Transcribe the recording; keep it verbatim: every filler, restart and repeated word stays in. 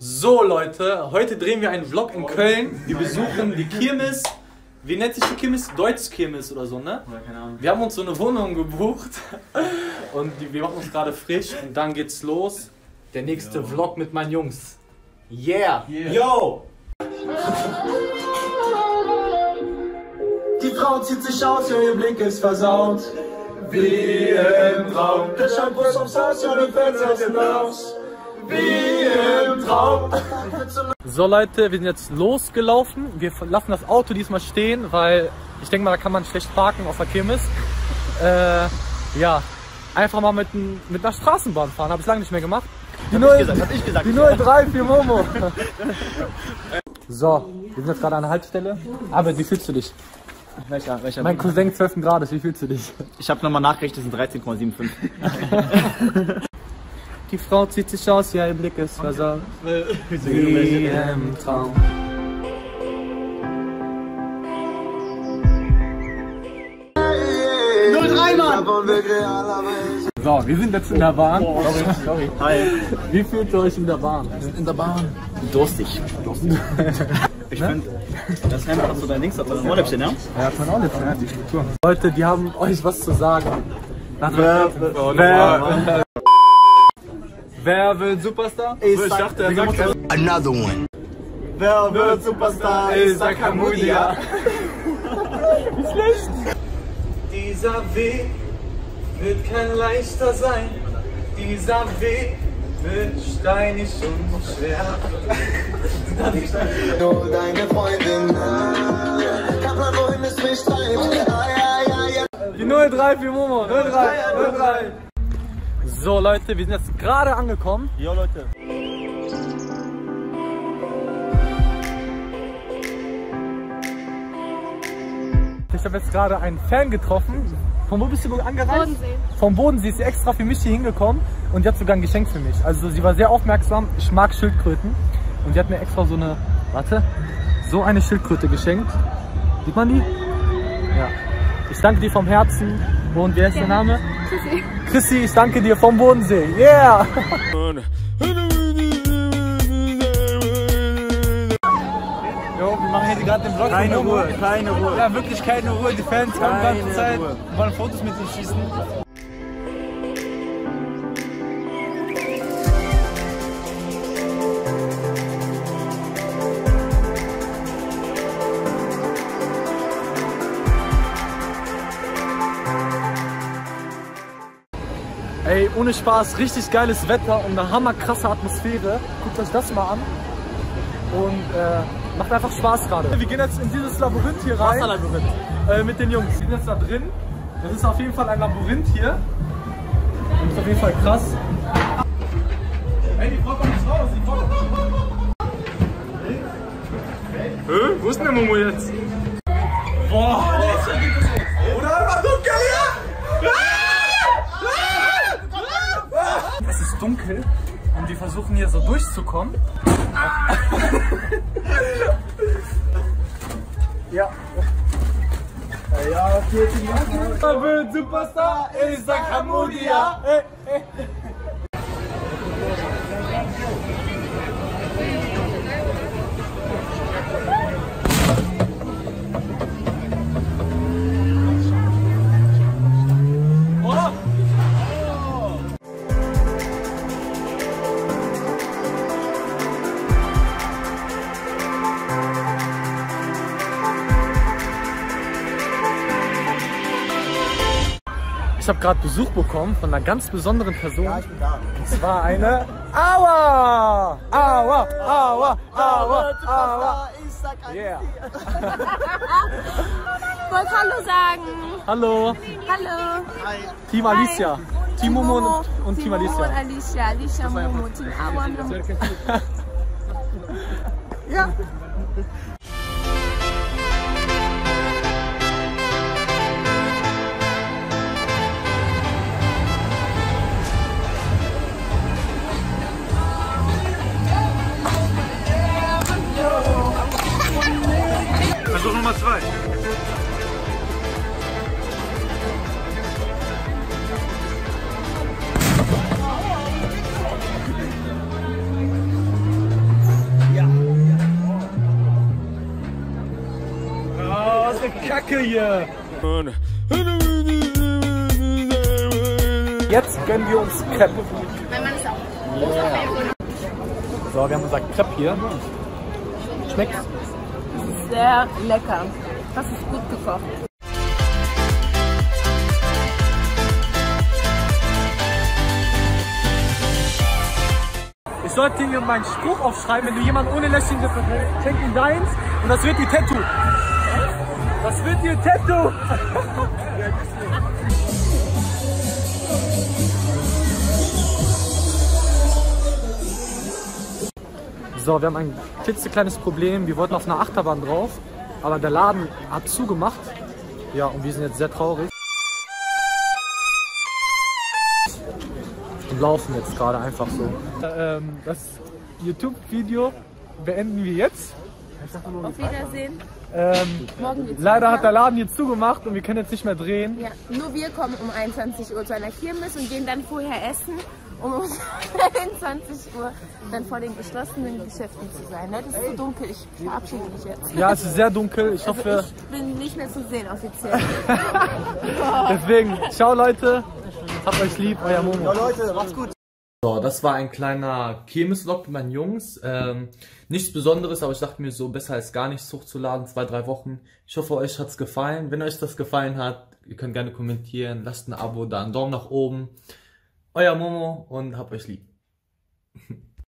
So Leute, heute drehen wir einen Vlog in Köln. Wir besuchen die Kirmes. Wie nennt sich die Kirmes? Deutschkirmes oder so, ne? Oder keine Ahnung. Wir haben uns so eine Wohnung gebucht und wir machen uns gerade frisch und dann geht's los. Der nächste Yo. Vlog mit meinen Jungs. Yeah! yeah. Yo! Die Frau zieht sich aus, ihr Blick ist versaut. Wie im Traum. Der Shampoo ist aufs Haus, ja, die Fenster sind raus. Wie im Traum. So Leute, wir sind jetzt losgelaufen. Wir lassen das Auto diesmal stehen, weil ich denke mal, da kann man schlecht parken auf der Kirmes. Äh, ja, einfach mal mit, mit einer Straßenbahn fahren, habe ich lange nicht mehr gemacht. Die null drei für Momo. So, wir sind jetzt gerade an der Haltestelle. Aber wie fühlst du dich? Welcher, welcher mein Cousin zwölf Grad, wie fühlst du dich? Ich habe nochmal nachgerechnet, es sind dreizehn Komma fünfundsiebzig. Die Frau zieht sich aus, ja, ihr Blick ist versaut. Wie im Traum. null drei, Mann! So, wir sind jetzt in der Bahn. Oh, sorry, sorry. Hi. Wie fühlt ihr euch in der Bahn? Wir sind in der Bahn. Durstig. Durstig. Ich ne? finde, das Hemd hast du dein Links auf deinem Ohrläppchen, ja? Ja, hat mein Ohrläppchen, ja, die Kultur. Leute, die haben euch was zu sagen. Nach wer, wer, wer wird Superstar? Ich, ich dachte, er sagt Another one. Wer wird Superstar? Ich sag Hamudia. Wie schlecht. Dieser Weg wird kein leichter sein. Dieser Weg wird steinig und schwer. Nur deine Freundin. Die null drei für Momo. null drei, null drei. So Leute, wir sind jetzt gerade angekommen. Jo Leute. Ich habe jetzt gerade einen Fan getroffen. Von wo bist du angereist? Bodensee. Vom Bodensee ist sie extra für mich hier hingekommen und die hat sogar ein Geschenk für mich. Also sie war sehr aufmerksam. Ich mag Schildkröten und die hat mir extra so eine, warte, so eine Schildkröte geschenkt. Sieht man die? Ja. Ich danke dir vom Herzen. Und wer ist ja. der Name? Chrissy. Chrissy, ich danke dir vom Bodensee. Yeah! Wir machen gerade den Vlog. Keine Ruhe, keine Ruhe. Ja, wirklich keine Ruhe. Die Fans keine haben die ganze Zeit Ruhe. Wollen Fotos mit uns schießen. Ey, ohne Spaß, richtig geiles Wetter und eine hammerkrasse Atmosphäre. Guckt euch das mal an. Und äh, macht einfach Spaß gerade. Wir gehen jetzt in dieses Labyrinth hier rein. Wasserlabyrinth. Äh, mit den Jungs. Wir sind jetzt da drin. Das ist auf jeden Fall ein Labyrinth hier. Das ist auf jeden Fall krass. Ey, die Frau kommt nicht raus. Die Frau kommt nicht raus. Hä? Wo ist denn der Momo jetzt? Boah! Oder? Dunkel hier! Es ist dunkel und die versuchen hier so durchzukommen. Ja. Ja, okay, wer wird Superstar? Ich sag Hamudia. Ich habe gerade Besuch bekommen von einer ganz besonderen Person. Ja, ich bin da. Und zwar eine Aua! Aua! Aua! Aua! Aua! Ich sag yeah. Ich wollte Hallo sagen. Hallo. Hallo. Hi. Team Alicia. Hi. Team Momo und, und Team, Team Alicia. Momo und Alicia. Alicia, Momo, Team Aua und Momo. Ja. Versuch Nummer zwei. Kacke hier. Jetzt gönnen wir uns Crepe. Mein Mann ist auch. Yeah. So, wir haben unser Crepe hier. Schmeckt's? Sehr lecker. Das ist gut gekocht. Ich sollte mir meinen Spruch aufschreiben, wenn du jemanden ohne Lächeln triffst, check ihn deins und das wird die Tattoo. Das wird ihr Tattoo. So, wir haben ein klitzekleines Problem. Wir wollten auf einer Achterbahn drauf, aber der Laden hat zugemacht. Ja, und wir sind jetzt sehr traurig. Und laufen jetzt gerade einfach so. Ähm, das YouTube-Video beenden wir jetzt. Auf Wiedersehen. Ähm, leider hat der Laden hier zugemacht und wir können jetzt nicht mehr drehen. Ja, nur wir kommen um einundzwanzig Uhr zu einer Kirmes und gehen dann vorher essen, um um einundzwanzig Uhr dann vor den geschlossenen Geschäften zu sein. Das ist so dunkel, ich verabschiede mich jetzt. Ja, es ist sehr dunkel. Ich hoffe, also ich bin nicht mehr zu sehen offiziell. Deswegen, ciao Leute, habt euch lieb, euer Momo. Ja Leute, macht's gut. So, das war ein kleiner Kirmes-Vlog mit meinen Jungs. Ähm, nichts Besonderes, aber ich dachte mir so, besser als gar nichts hochzuladen, zwei, drei Wochen. Ich hoffe, euch hat's gefallen. Wenn euch das gefallen hat, ihr könnt gerne kommentieren, lasst ein Abo da, einen Daumen nach oben. Euer Momo und habt euch lieb.